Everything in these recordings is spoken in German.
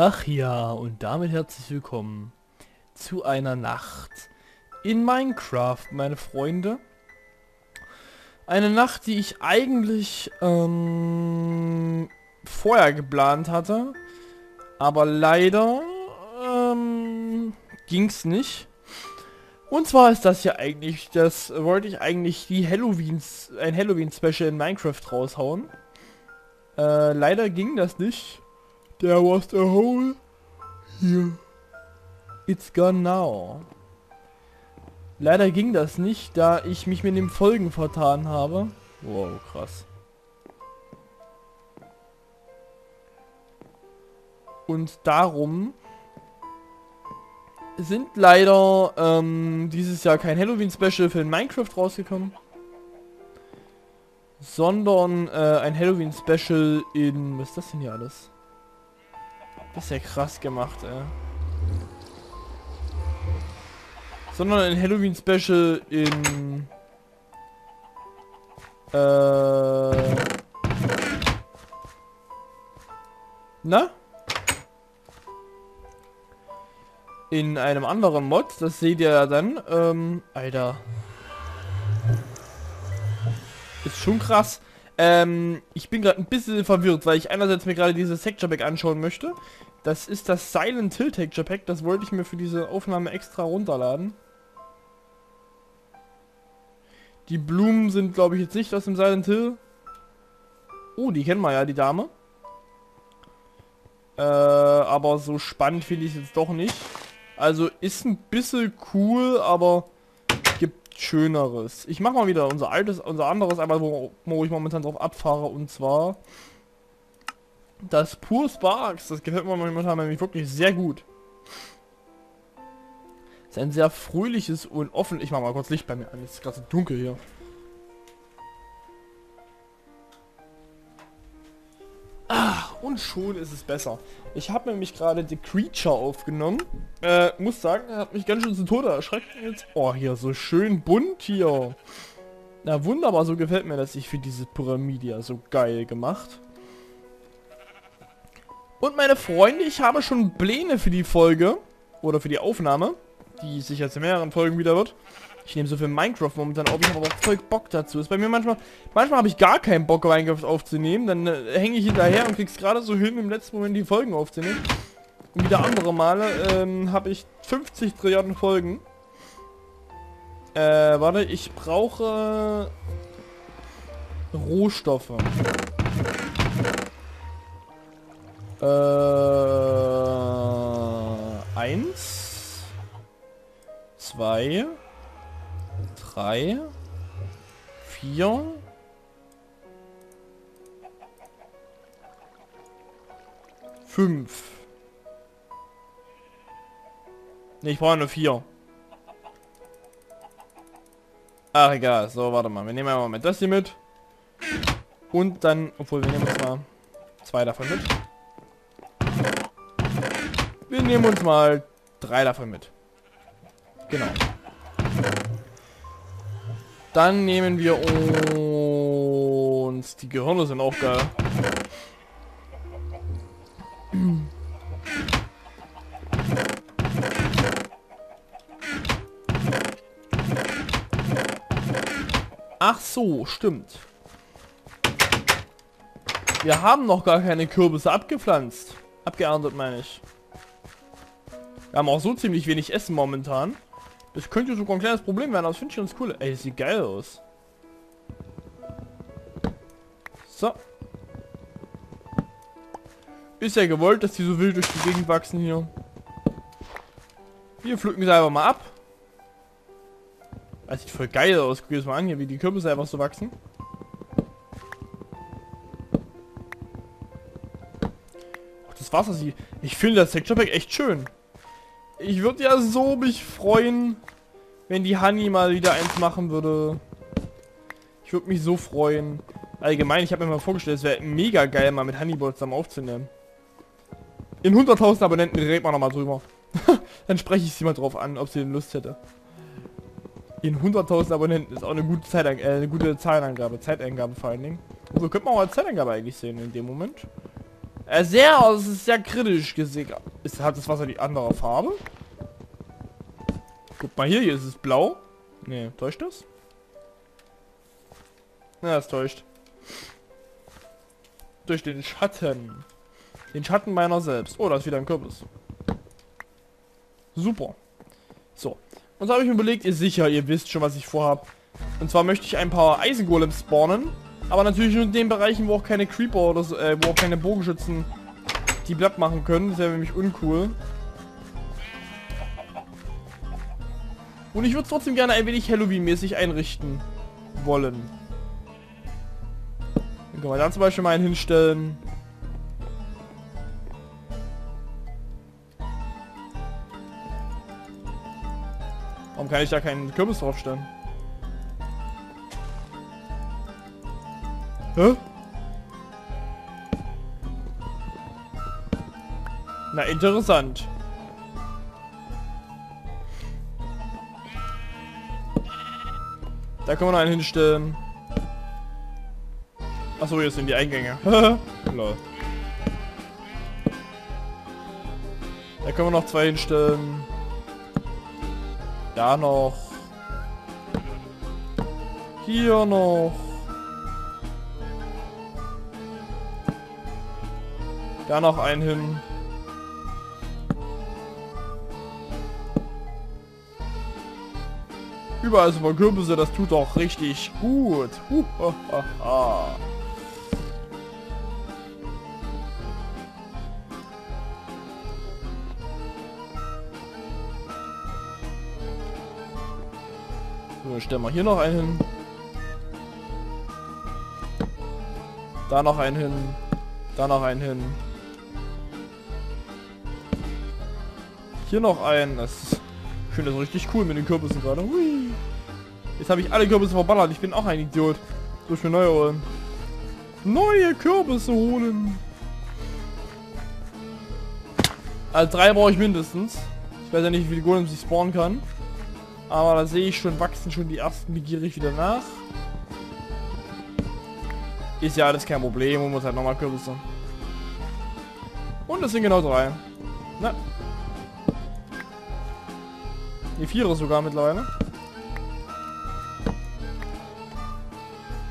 Ach ja, und damit herzlich willkommen zu einer Nacht in Minecraft, meine Freunde. Eine Nacht, die ich eigentlich vorher geplant hatte, aber leider ging's nicht. Und zwar ist das hier eigentlich, das wollte ich eigentlich ein Halloween-Special in Minecraft raushauen. Leider ging das nicht. There was a hole here. It's gone now. Leider ging das nicht, da ich mich mit den Folgen vertan habe. Wow, krass. Und darum sind leider dieses Jahr kein Halloween-Special für Minecraft rausgekommen, sondern ein Halloween-Special in... Was ist das denn hier alles? Das ist ja krass gemacht, ey. Sondern ein Halloween-Special in... Na? In einem anderen Mod, das seht ihr ja dann. Alter. Ist schon krass. Ich bin gerade ein bisschen verwirrt, weil ich einerseits mir gerade dieses Texture Pack anschauen möchte. Das ist das Silent Hill Texture Pack, das wollte ich mir für diese Aufnahme extra runterladen. Die Blumen sind, glaube ich, jetzt nicht aus dem Silent Hill. Oh, die kennen wir ja, die Dame. Aber so spannend finde ich es jetzt doch nicht. Also ist ein bisschen cool, aber... Schöneres. Ich mache mal wieder unser anderes einmal, wo ich momentan drauf abfahre, und zwar das Pure Sparks. Das gefällt mir momentan nämlich wirklich sehr gut. Ist ein sehr fröhliches und offen. Ich mache mal kurz Licht bei mir an. Es ist gerade so dunkel hier. Ah, und schon ist es besser. Ich habe nämlich gerade The Creature aufgenommen. Muss sagen, er hat mich ganz schön zu Tode erschreckt jetzt. Oh, hier so schön bunt hier. Na wunderbar, so gefällt mir das. Ich finde diese Pyramide ja so geil gemacht. Und meine Freunde, ich habe schon Pläne für die Folge. Oder für die Aufnahme. Die sich jetzt in mehreren Folgen wieder wird. Ich nehme so viel Minecraft momentan auf, ich habe aber auch voll Bock dazu. Ist bei mir manchmal habe ich gar keinen Bock, Minecraft aufzunehmen. Dann hänge ich hinterher und krieg's gerade so hin, im letzten Moment die Folgen aufzunehmen. Und wieder andere Male habe ich 50 Trilliarden Folgen. Warte, ich brauche Rohstoffe. Eins. Zwei. 3, 4, 5. Ne, ich brauche nur 4. Ach egal, so warte mal, wir nehmen einmal mit das hier mit. Und dann, obwohl wir nehmen uns mal 2 davon mit. Wir nehmen uns mal 3 davon mit. Genau. Dann nehmen wir uns... Die Gehirne sind auch geil. Ach so, stimmt. Wir haben noch gar keine Kürbisse abgepflanzt. Abgeerntet, meine ich. Wir haben auch so ziemlich wenig Essen momentan. Das könnte sogar ein kleines Problem werden, aber das finde ich ganz cool. Ey, das sieht geil aus. So. Ist ja gewollt, dass die so wild durch die Gegend wachsen hier. Wir pflücken sie einfach mal ab. Das sieht voll geil aus. Guck dir das mal an hier, wie die Kürbisse einfach so wachsen. Ach, das Wasser sieht... Ich finde das Texture Pack echt schön. Ich würde ja so mich freuen, wenn die Honey mal wieder eins machen würde. Ich würde mich so freuen. Allgemein, ich habe mir mal vorgestellt, es wäre mega geil, mal mit Honeyboard zusammen aufzunehmen. In 100.000 Abonnenten redet man nochmal drüber. Dann spreche ich sie mal drauf an, ob sie denn Lust hätte. In 100.000 Abonnenten ist auch eine gute Zeitangabe, vor allen Dingen. Und so könnte man auch als Zeitangabe eigentlich sehen in dem Moment. Es ist sehr kritisch gesickert. Hat das Wasser die andere Farbe? Guck mal hier, hier ist es blau. Ne, täuscht das? Ja, es täuscht. Durch den Schatten. Den Schatten meiner selbst. Oh, da ist wieder ein Kürbis. Super. So. Und so habe ich mir überlegt, ihr sicher, ihr wisst schon, was ich vorhabe. Und zwar möchte ich ein paar Eisengolems spawnen. Aber natürlich nur in den Bereichen, wo auch keine Creeper oder so, wo auch keine Bogenschützen die Blatt machen können. Das wäre nämlich uncool. Und ich würde es trotzdem gerne ein wenig Halloween-mäßig einrichten wollen. Dann können wir da zum Beispiel mal einen hinstellen. Warum kann ich da keinen Kürbis draufstellen? Hä? Na, interessant. Da können wir noch einen hinstellen. Achso, hier sind die Eingänge. Lol. Da können wir noch zwei hinstellen. Da noch. Hier noch. Da noch einen hin. Überall sind Kürbisse, das tut doch richtig gut. So, stellen wir hier noch einen hin. Da noch einen hin. Da noch einen hin. Hier noch einen. Das ist richtig cool mit den Kürbissen gerade. Hui. Jetzt habe ich alle Kürbisse verballert. Ich bin auch ein Idiot. Soll ich mir neue holen? Neue Kürbisse holen. Also 3 brauche ich mindestens. Ich weiß ja nicht, wie viele Golems ich spawnen kann. Aber da sehe ich schon, wachsen schon die ersten begierig wieder nach. Ist ja alles kein Problem. Man muss halt nochmal Kürbisse. Und das sind genau 3. Na. Die 4er sogar mittlerweile.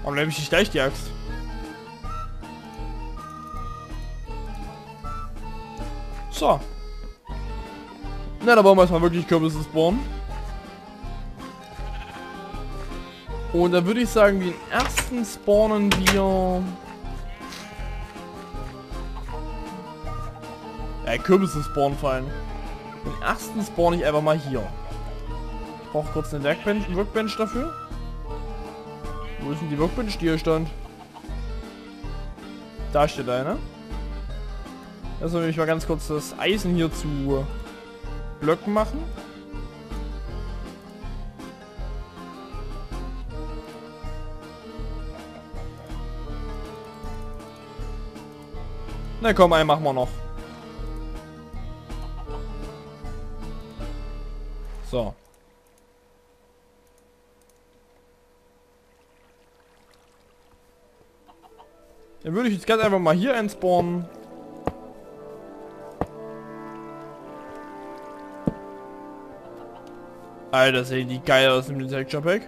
Warum nehme ich nicht gleich die Axt? So. Na, da wollen wir erstmal wirklich Kürbisse spawnen. Und dann würde ich sagen, den ersten spawnen wir... Kürbisse spawnen fallen. Den ersten spawne ich einfach mal hier. Ich brauche kurz eine Workbench dafür. Wo ist denn die Workbench, die hier stand? Da steht eine. Lass mich mal ganz kurz das Eisen hier zu Blöcken machen. Na komm, einen machen wir noch. So. Dann würde ich jetzt ganz einfach mal hier einspawnen. Alter, sehen die geil aus im Texture Pack.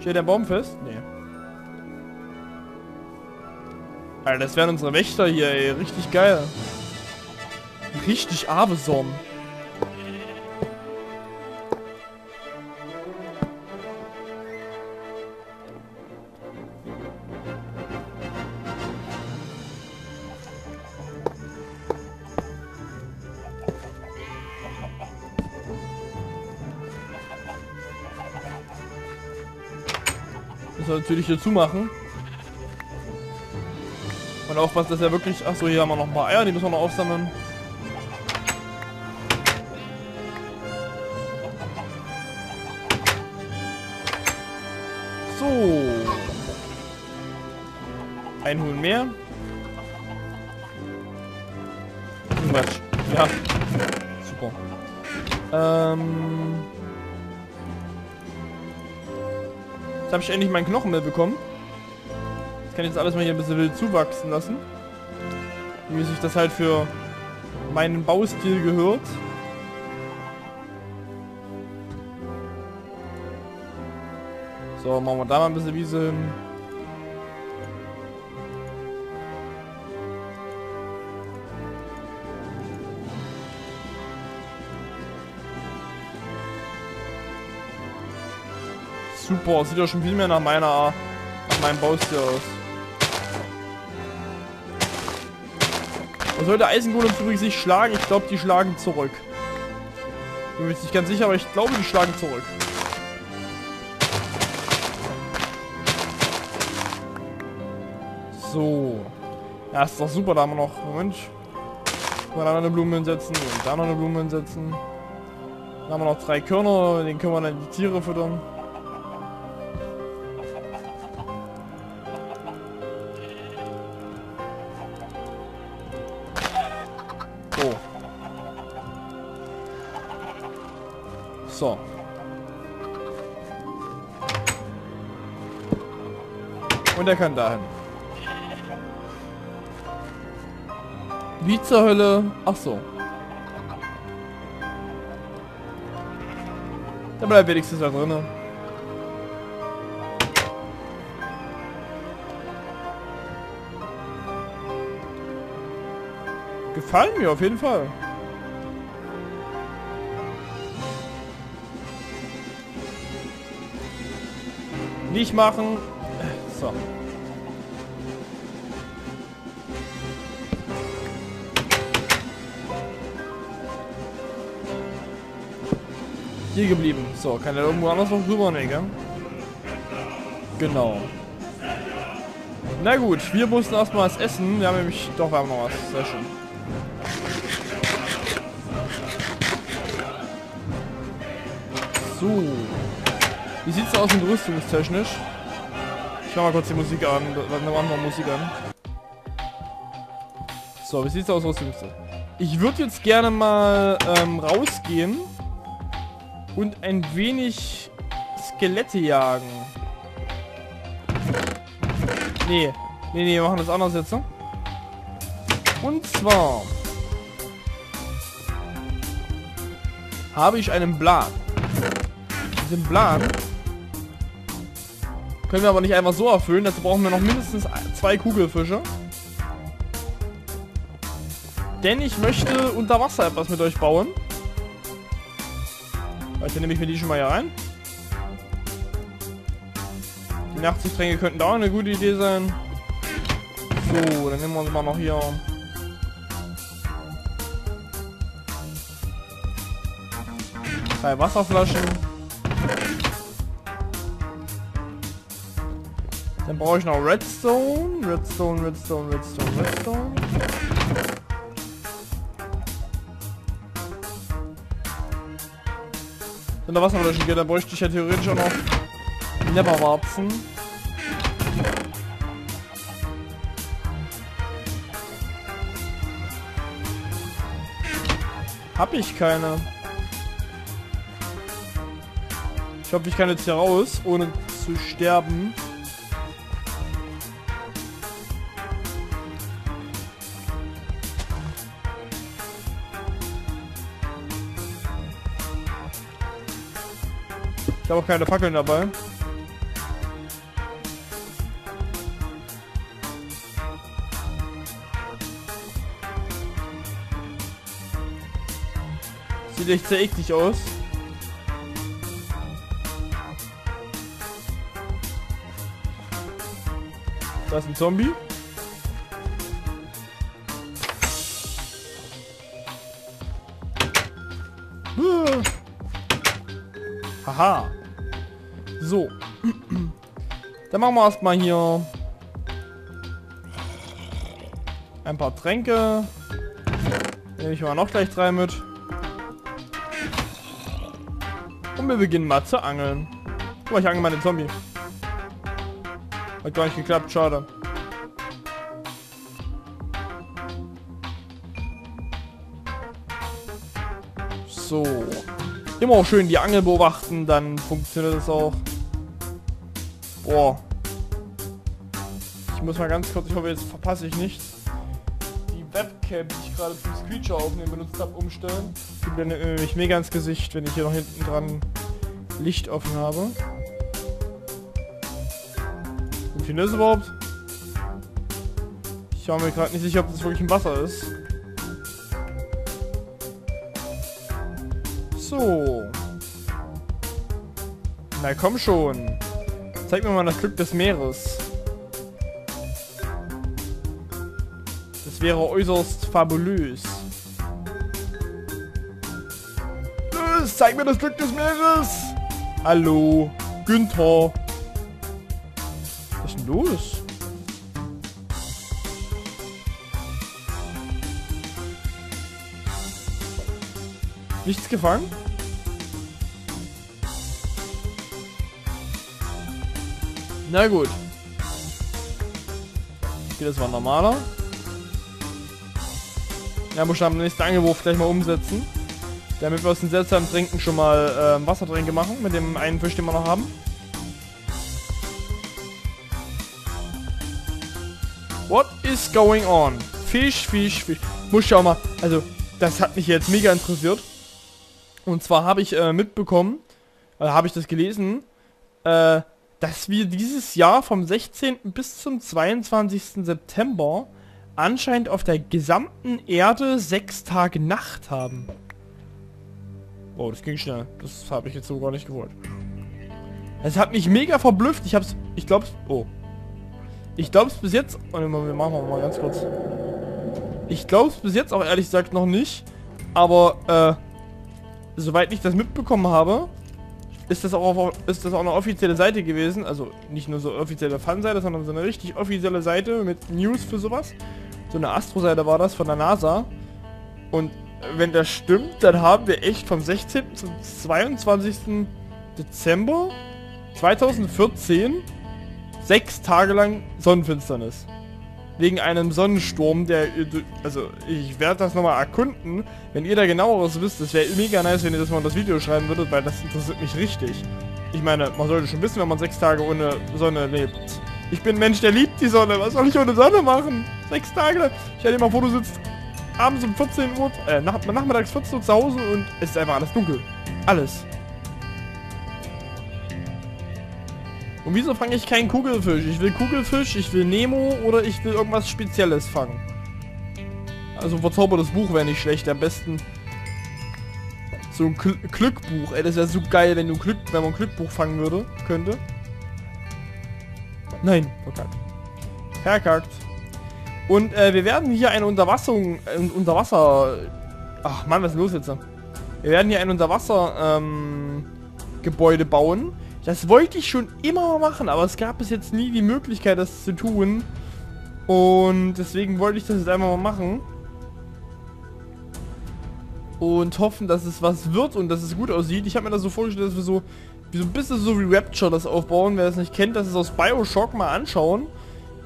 Steht der Baum fest? Nee. Alter, das wären unsere Wächter hier, ey. Richtig geil. Richtig awesome. Natürlich hier zumachen und aufpassen, dass er wirklich... Achso, hier haben wir noch ein paar Eier, die müssen wir noch aufsammeln. So, ein Huhn mehr. Quatsch. Ja, super. Jetzt habe ich endlich meinen Knochen mehr bekommen. kann jetzt alles mal hier ein bisschen wild zuwachsen lassen, wie sich das halt für meinen Baustil gehört. So, machen wir da mal ein bisschen Wiese hin. Super, sieht ja schon viel mehr nach meinem Baustil aus. Man sollte Eisengolems übrigens nicht schlagen, ich glaube die schlagen zurück. Ich bin mir jetzt nicht ganz sicher, aber ich glaube die schlagen zurück. So. Ja, ist doch super, da haben wir noch. Moment. Mal da noch eine Blume hinsetzen und da noch eine Blume hinsetzen. Da haben wir noch 3 Körner, den können wir dann die Tiere füttern. Oh. So. Und er kann dahin. Wie zur Hölle? Ach so. Da bleibt wenigstens da drin. Gefallen mir auf jeden Fall. Nicht machen. So. Hier geblieben. So, kann der irgendwo anders noch drüber? Nee, gell? Genau. Na gut, wir mussten erstmal was essen. Wir haben nämlich... Doch, wir haben noch was. Sehr schön. So. Wie sieht's aus mit rüstungstechnisch? Ich mach mal kurz die Musik an. Dann machen wir Musik an. So, wie sieht's aus rüstungstechnisch? Ich würde jetzt gerne mal rausgehen. Und ein wenig Skelette jagen. Nee, wir machen das anders jetzt, ne? Und zwar... habe ich einen Plan. Diesen Plan können wir aber nicht einfach so erfüllen. Dazu brauchen wir noch mindestens 2 Kugelfische. Denn ich möchte unter Wasser etwas mit euch bauen. Also nehme ich mir die schon mal hier rein. Die Nachtsichttränke könnten da auch eine gute Idee sein. So, dann nehmen wir uns mal noch hier. Drei Wasserflaschen. Dann brauche ich noch Redstone. Redstone. Wenn da Wasser löschen geht, dann bräuchte ich ja theoretisch auch noch Nepperwarzen. Hab ich keine. Ich hoffe, ich kann jetzt hier raus, ohne zu sterben. Ich habe auch keine Fackeln dabei. Sieht echt sehr eklig aus. Da ist ein Zombie. Haha. So, dann machen wir erstmal hier ein paar Tränke. Nehme ich mal noch gleich 3 mit. Und wir beginnen mal zu angeln. Guck mal, ich angle mal den Zombie. Hat gar nicht geklappt, schade. So. Immer auch schön die Angel beobachten, dann funktioniert das auch. Boah. Ich muss mal ganz kurz, ich hoffe, jetzt verpasse ich nichts. Die Webcam, die ich gerade zum Screenshow aufnehmen benutzt habe, umstellen. Ich blende mich mega ins Gesicht, wenn ich hier noch hinten dran Licht offen habe. Funktioniert das überhaupt? Ich war mir gerade nicht sicher, ob das wirklich im Wasser ist. So. Na komm schon. Zeig mir mal das Glück des Meeres. Das wäre äußerst fabulös. Los, zeig mir das Glück des Meeres! Hallo, Günther. Was ist denn los? Nichts gefangen? Na gut. Okay, das war ein normaler. Ja, muss ich am nächsten Angewurf gleich mal umsetzen. Damit wir aus den seltsamen Trinken schon mal Wassertränke machen, mit dem einen Fisch, den wir noch haben. What is going on? Fisch, Fisch, Fisch. Muss ich auch mal... Also, das hat mich jetzt mega interessiert. Und zwar habe ich mitbekommen, habe ich das gelesen, dass wir dieses Jahr vom 16. bis zum 22. September anscheinend auf der gesamten Erde 6 Tage Nacht haben. Oh, das ging schnell. Das habe ich jetzt so gar nicht gewollt. Es hat mich mega verblüfft. Ich hab's... Ich glaub's... Oh. Ich glaub's bis jetzt... Oh, ne, wir machen mal ganz kurz. Ich glaub's bis jetzt auch ehrlich gesagt noch nicht. Aber, soweit ich das mitbekommen habe... Ist das auch eine offizielle Seite gewesen, also nicht nur so offizielle Fun-Seite, sondern so eine richtig offizielle Seite mit News für sowas. So eine Astro-Seite war das von der NASA. Und wenn das stimmt, dann haben wir echt vom 16. zum 22. Dezember 2014 6 Tage lang Sonnenfinsternis. Wegen einem Sonnensturm, der... Also, ich werde das nochmal erkunden. Wenn ihr da genaueres wisst, das wäre mega nice, wenn ihr das mal in das Video schreiben würdet, weil das interessiert mich richtig. Ich meine, man sollte schon wissen, wenn man 6 Tage ohne Sonne lebt. Ich bin ein Mensch, der liebt die Sonne. Was soll ich ohne Sonne machen? 6 Tage. Stell dir mal vor, du sitzt abends um 14 Uhr... nachmittags 14 Uhr zu Hause und es ist einfach alles dunkel. Alles. Und wieso fange ich keinen Kugelfisch? Ich will Kugelfisch, ich will Nemo oder ich will irgendwas Spezielles fangen. Also ein verzaubertes Buch wäre nicht schlecht, am besten so ein Glückbuch. Ey, das wäre so geil, wenn man ein Glückbuch fangen würde, könnte. Nein, verkackt. Verkackt. Und wir werden hier eine Ach Mann, was ist los jetzt? Wir werden hier ein Unterwasser-Gebäude bauen. Das wollte ich schon immer machen, aber es gab bis jetzt nie die Möglichkeit, das zu tun. Und deswegen wollte ich das jetzt einfach mal machen. Und hoffen, dass es was wird und dass es gut aussieht. Ich habe mir das so vorgestellt, dass wir so, ein bisschen so wie Rapture das aufbauen. Wer das nicht kennt, das ist aus Bioshock, mal anschauen.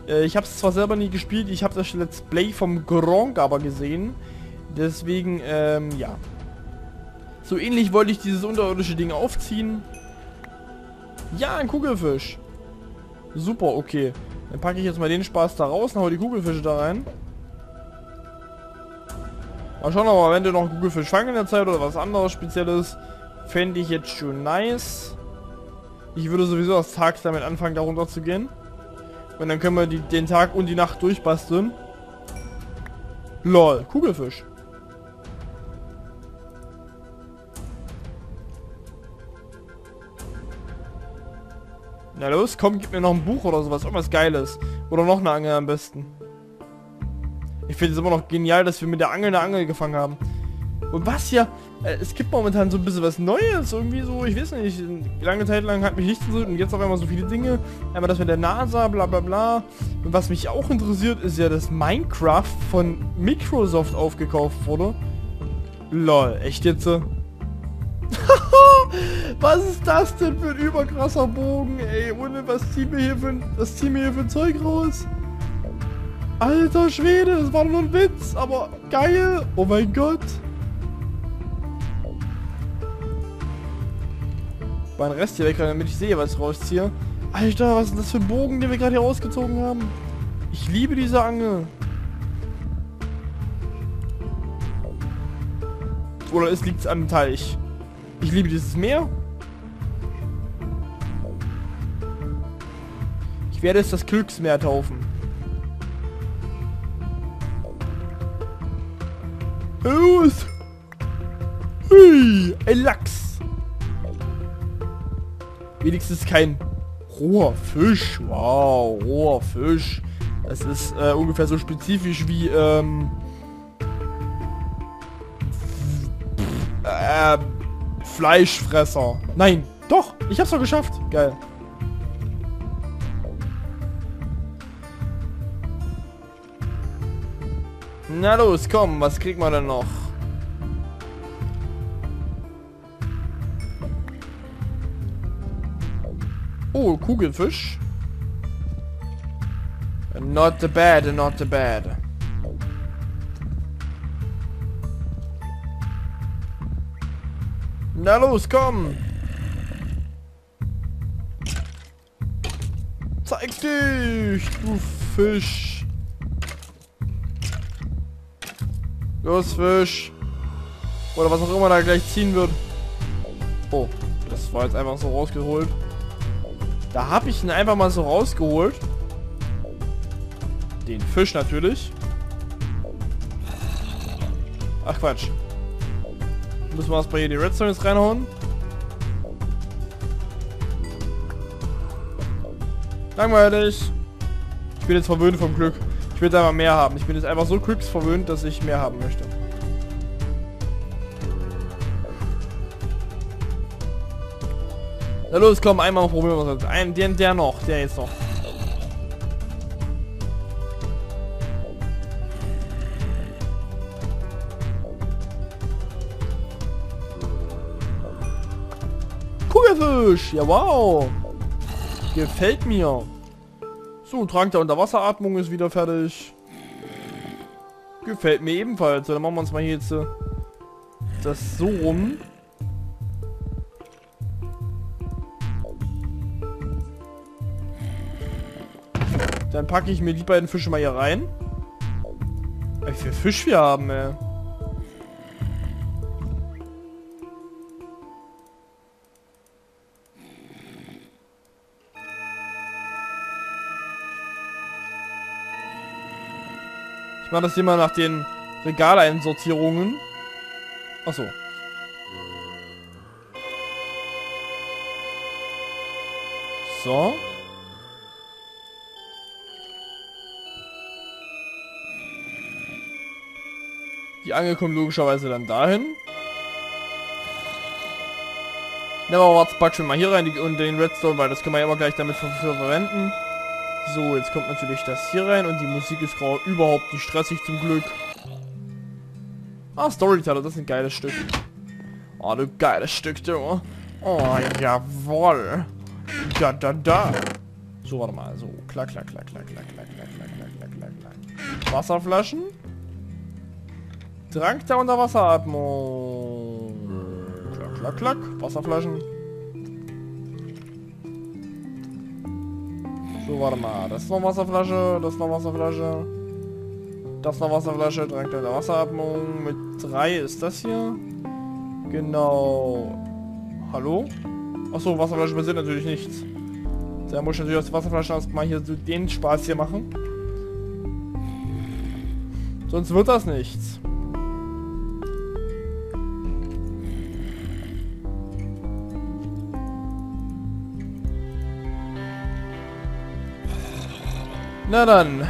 Ich habe es zwar selber nie gespielt, ich habe das Let's Play vom Gronkh aber gesehen. Deswegen, ja. So ähnlich wollte ich dieses unterirdische Ding aufziehen. Ja, ein Kugelfisch. Super, okay. Dann packe ich jetzt mal den Spaß da raus und hau die Kugelfische da rein. Mal schauen, aber wenn du noch einen Kugelfisch fangen in der Zeit oder was anderes Spezielles, fände ich jetzt schon nice. Ich würde sowieso erst tags damit anfangen, da runter zu gehen. Und dann können wir den Tag und die Nacht durchbasteln. Lol, Kugelfisch. Na los, komm, gib mir noch ein Buch oder sowas, irgendwas Geiles. Oder noch eine Angel am besten. Ich finde es immer noch genial, dass wir mit der Angel eine Angel gefangen haben. Und was hier? Es gibt momentan so ein bisschen was Neues, irgendwie so, ich weiß nicht, lange Zeit lang hat mich nichts interessiert und jetzt auf einmal so viele Dinge. Einmal das mit der NASA, bla bla bla. Und was mich auch interessiert, ist ja, dass Minecraft von Microsoft aufgekauft wurde. Lol, echt jetzt? Was ist das denn für ein überkrasser Bogen, ey? Ohne was ziehen wir hier für ein Zeug raus? Alter Schwede, das war nur ein Witz, aber geil. Oh mein Gott. Mein Rest hier weg, damit ich sehe, was ich rausziehe. Alter, was ist das für ein Bogen, den wir gerade hier rausgezogen haben? Ich liebe diese Angel. Oder es liegt an dem Teich. Ich liebe dieses Meer. Ich werde es das Glücksmeer taufen. Los! Ui, ein Lachs. Wenigstens kein roher Fisch. Wow, roher Fisch. Das ist ungefähr so spezifisch wie Fleischfresser. Nein, doch, ich hab's doch geschafft. Geil. Na los, komm, was kriegt man denn noch? Oh, Kugelfisch. Not the bad, not the bad. Na los, komm! Zeig dich, du Fisch! Los, Fisch! Oder was auch immer da gleich ziehen wird. Oh, das war jetzt einfach so rausgeholt. Da habe ich ihn einfach mal so rausgeholt. Den Fisch natürlich. Ach Quatsch. Müssen wir erst bei hier die Redstones reinhauen. Langweilig. Ich bin jetzt verwöhnt vom Glück. Ich will jetzt einfach mehr haben. Ich bin jetzt einfach so glücksverwöhnt, dass ich mehr haben möchte. Na los, komm, einmal probieren wir es. Der jetzt noch. Kugelfisch! Ja, wow! Gefällt mir. So, Trank der Unterwasseratmung ist wieder fertig. Gefällt mir ebenfalls. Dann machen wir uns mal hier jetzt das so rum. Dann packe ich mir die beiden Fische mal hier rein. Wie viel Fisch wir haben, ey. Ich mache das hier mal nach den Regaleinsortierungen. Achso. So. Die Angel kommt logischerweise dann dahin. Nehmen wir aber jetzt praktisch mal hier rein und den Redstone, weil das können wir ja immer gleich damit verwenden. So, jetzt kommt natürlich das hier rein und die Musik ist gerade überhaupt nicht stressig zum Glück. Ah, Storyteller, das ist ein geiles Stück. Oh, du geiles Stück, du. Oh, jawohl. Da, da, da. So, warte mal. So, klack, klack, klack, klack, klack, klack, klack, klack, klack, klack. Wasserflaschen. Trank der Unterwasseratmung. Klack, klack, klack. Wasserflaschen. So, warte mal. Das ist noch Wasserflasche. Das ist noch Wasserflasche. Das ist noch Wasserflasche. Trank der Unterwasseratmung. Mit 3 ist das hier. Genau. Hallo? Achso, Wasserflasche passiert natürlich nichts. Da muss ich natürlich aus der Wasserflasche erstmal hier so den Spaß hier machen. Sonst wird das nichts. Na dann.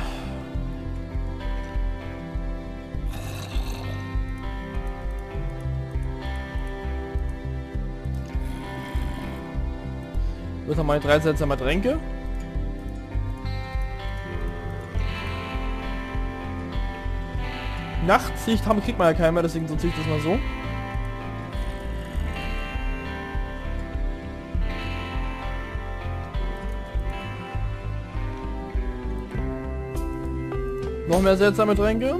Wird noch mal 3 Sätze mal Tränke. Nachtsicht haben kriegt man ja keiner mehr, deswegen so ziehe ich das mal so. Noch mehr seltsame Tränke.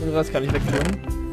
Den Rest kann ich wegführen.